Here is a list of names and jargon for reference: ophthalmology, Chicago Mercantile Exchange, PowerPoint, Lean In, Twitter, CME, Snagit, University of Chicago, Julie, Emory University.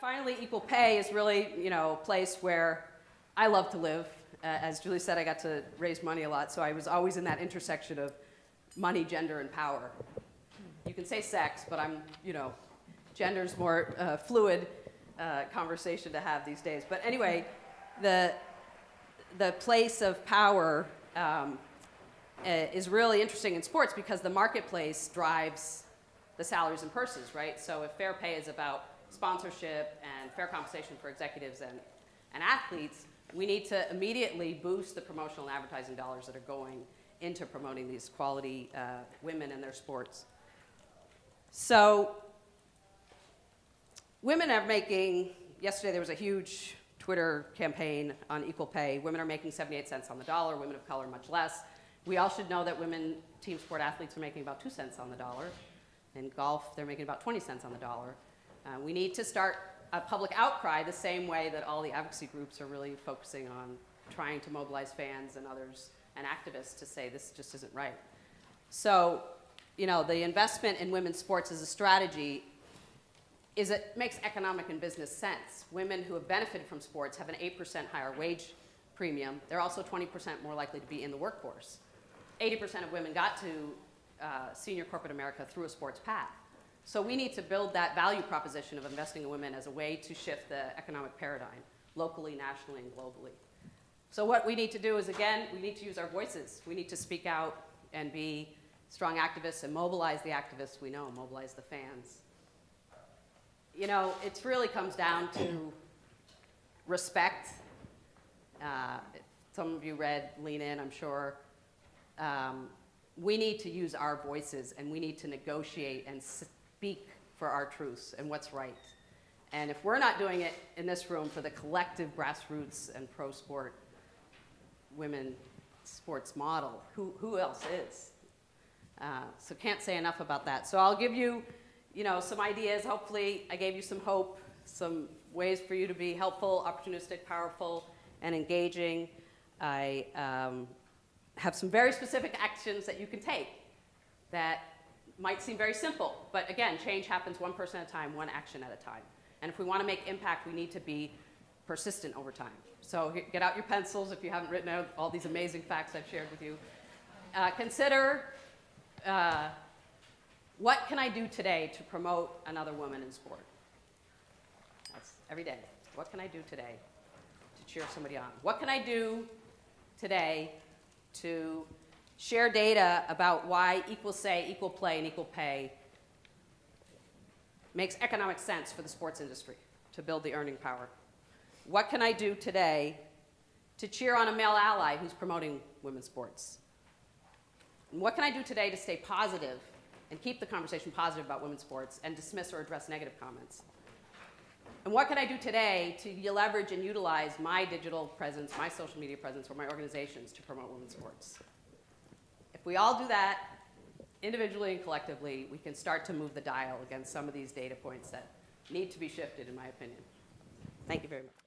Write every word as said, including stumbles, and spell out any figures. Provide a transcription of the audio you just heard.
finally, equal pay is really, you know, a place where I love to live. Uh, as Julie said, I got to raise money a lot, so I was always in that intersection of money, gender, and power. You can say sex, but I'm, you know, gender's more uh, fluid uh, conversation to have these days. But anyway, the the place of power um, is really interesting in sports because the marketplace drives the salaries and purses, right? So if fair pay is about sponsorship and fair compensation for executives and, and athletes, we need to immediately boost the promotional and advertising dollars that are going into promoting these quality uh, women in their sports. So women are making, yesterday there was a huge Twitter campaign on equal pay. Women are making seventy-eight cents on the dollar, women of color much less. We all should know that women team sport athletes are making about two cents on the dollar. In golf, they're making about twenty cents on the dollar. Uh, we need to start a public outcry the same way that all the advocacy groups are really focusing on trying to mobilize fans and others and activists to say this just isn't right. So, you know, the investment in women's sports as a strategy is it makes economic and business sense. Women who have benefited from sports have an eight percent higher wage premium. They're also twenty percent more likely to be in the workforce. eighty percent of women got to Uh, senior corporate America through a sports path. So we need to build that value proposition of investing in women as a way to shift the economic paradigm, locally, nationally, and globally. So what we need to do is, again, we need to use our voices. We need to speak out and be strong activists and mobilize the activists we know, mobilize the fans. You know, it really comes down to respect. Uh, some of you read Lean In, I'm sure. Um, We need to use our voices, and we need to negotiate and speak for our truths and what's right. And if we're not doing it in this room for the collective grassroots and pro-sport women sports model, who, who else is? Uh, so can't say enough about that. So I'll give you, you know, some ideas. Hopefully I gave you some hope, some ways for you to be helpful, opportunistic, powerful, and engaging. I... Um, have some very specific actions that you can take that might seem very simple, but again, change happens one person at a time, one action at a time. And if we want to make impact, we need to be persistent over time. So get out your pencils if you haven't written out all these amazing facts I've shared with you. Uh, consider, uh, what can I do today to promote another woman in sport? That's every day. What can I do today to cheer somebody on? What can I do today to share data about why equal say, equal play, and equal pay makes economic sense for the sports industry to build the earning power? What can I do today to cheer on a male ally who's promoting women's sports? And what can I do today to stay positive and keep the conversation positive about women's sports and dismiss or address negative comments? And what can I do today to leverage and utilize my digital presence, my social media presence, or my organizations to promote women's sports? If we all do that, individually and collectively, we can start to move the dial against some of these data points that need to be shifted, in my opinion. Thank you very much.